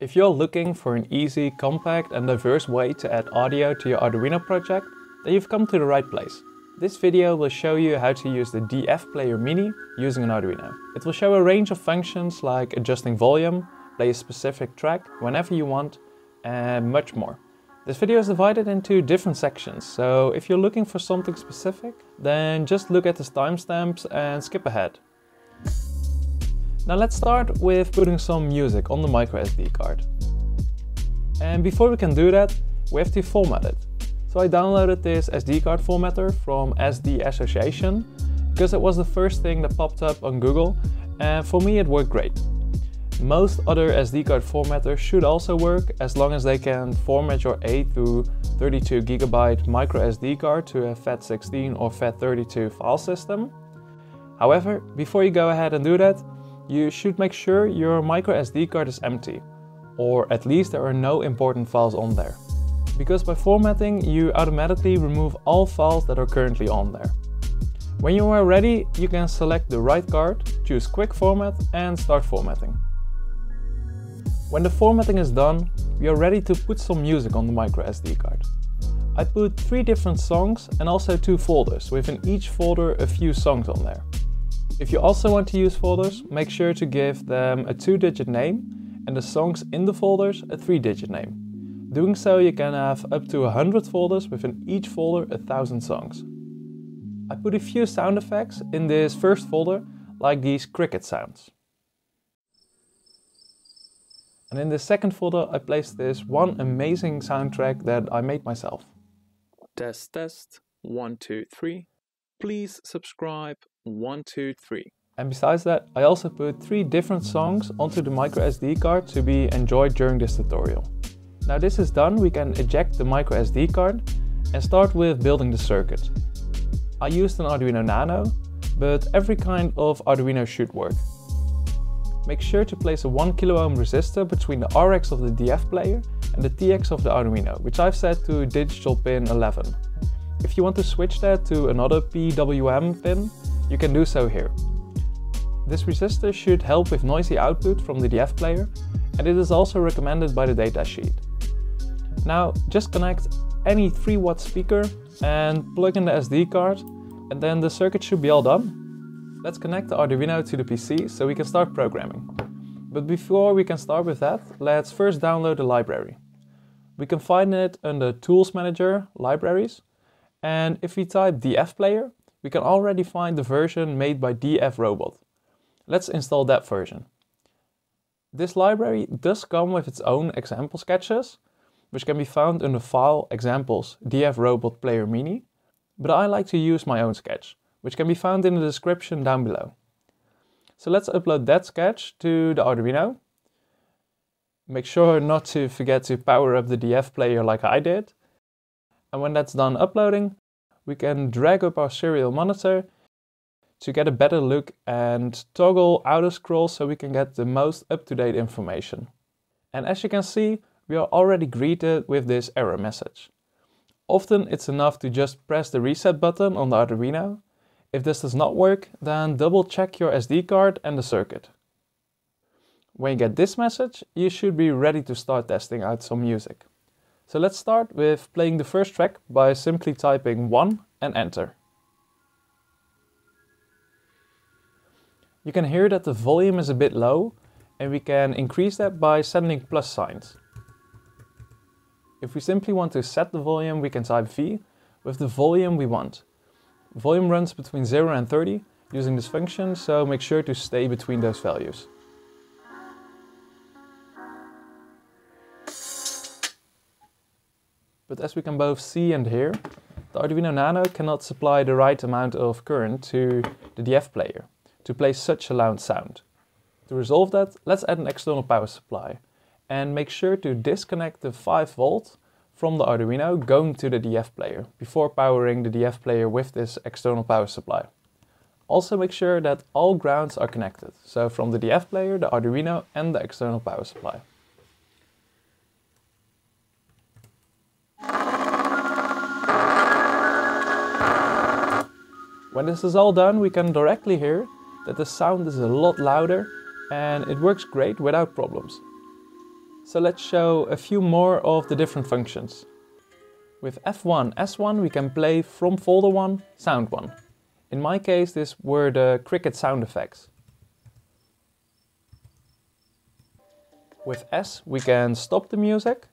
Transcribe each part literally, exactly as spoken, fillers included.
If you're looking for an easy, compact and diverse way to add audio to your Arduino project, then you've come to the right place. This video will show you how to use the DFPlayer Mini using an Arduino. It will show a range of functions like adjusting volume, play a specific track whenever you want, and much more. This video is divided into different sections, so if you're looking for something specific, then just look at the timestamps and skip ahead. Now let's start with putting some music on the microSD card. And before we can do that, we have to format it. So I downloaded this S D card formatter from S D Association because it was the first thing that popped up on Google, and for me it worked great. Most other S D card formatters should also work as long as they can format your eight to thirty-two gigabyte microSD card to a FAT sixteen or FAT thirty-two file system. However, before you go ahead and do that, you should make sure your microSD card is empty, or at least there are no important files on there. Because by formatting, you automatically remove all files that are currently on there. When you are ready, you can select the right card, choose Quick Format and start formatting. When the formatting is done, we are ready to put some music on the microSD card. I put three different songs and also two folders, within each folder a few songs on there. If you also want to use folders, make sure to give them a two-digit name and the songs in the folders a three-digit name. Doing so, you can have up to one hundred folders, within each folder one thousand songs. I put a few sound effects in this first folder, like these cricket sounds. And in the second folder I placed this one amazing soundtrack that I made myself. Test test, one, two, three. Please subscribe, one, two, three. And besides that, I also put three different songs onto the microSD card to be enjoyed during this tutorial. Now this is done, we can eject the microSD card and start with building the circuit. I used an Arduino Nano, but every kind of Arduino should work. Make sure to place a one kilo ohm resistor between the R X of the DFPlayer and the T X of the Arduino, which I've set to digital pin eleven. If you want to switch that to another P W M pin, you can do so here. This resistor should help with noisy output from the DFPlayer, and it is also recommended by the datasheet. Now just connect any three watt speaker and plug in the S D card, and then the circuit should be all done. Let's connect the Arduino to the P C so we can start programming. But before we can start with that, let's first download the library. We can find it under Tools Manager, Libraries. And if we type DFPlayer, we can already find the version made by DFRobot. Let's install that version. This library does come with its own example sketches, which can be found under File, Examples, DFRobot Player Mini, but I like to use my own sketch, which can be found in the description down below. So let's upload that sketch to the Arduino. Make sure not to forget to power up the DFPlayer like I did. And when that's done uploading, we can drag up our serial monitor to get a better look and toggle auto scroll so we can get the most up-to-date information. And as you can see, we are already greeted with this error message. Often it's enough to just press the reset button on the Arduino. If this does not work, then double check your S D card and the circuit. When you get this message, you should be ready to start testing out some music. So let's start with playing the first track by simply typing one and enter. You can hear that the volume is a bit low, and we can increase that by sending plus signs. If we simply want to set the volume, we can type V with the volume we want. Volume runs between zero and thirty using this function, so make sure to stay between those values. But as we can both see and hear, the Arduino Nano cannot supply the right amount of current to the DFPlayer to play such a loud sound. To resolve that, let's add an external power supply and make sure to disconnect the five volt from the Arduino going to the DFPlayer before powering the DFPlayer with this external power supply. Also make sure that all grounds are connected, so from the DFPlayer, the Arduino and the external power supply. When this is all done, we can directly hear that the sound is a lot louder and it works great without problems. So let's show a few more of the different functions. With F one S one we can play from folder one, sound one. In my case these were the cricket sound effects. With S we can stop the music,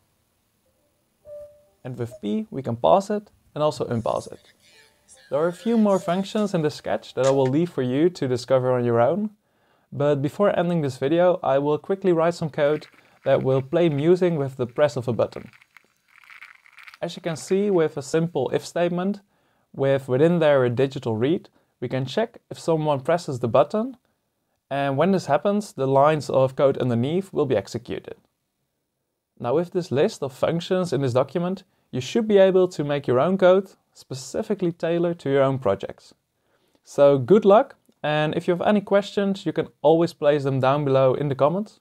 and with P we can pause it and also unpause it. There are a few more functions in this sketch that I will leave for you to discover on your own, but before ending this video I will quickly write some code that will play music with the press of a button. As you can see, with a simple if statement, with within there a digital read, we can check if someone presses the button, and when this happens the lines of code underneath will be executed. Now with this list of functions in this document, you should be able to make your own code specifically tailored to your own projects. So good luck, and if you have any questions you can always place them down below in the comments.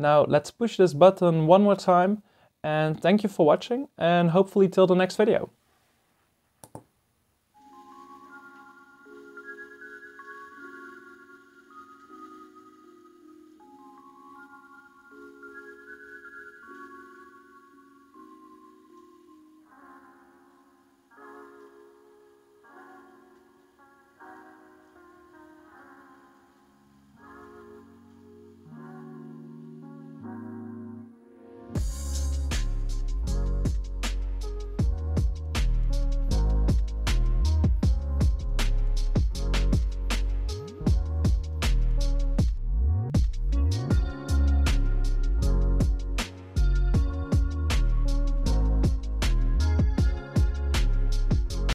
Now let's push this button one more time. And thank you for watching, and hopefully till the next video.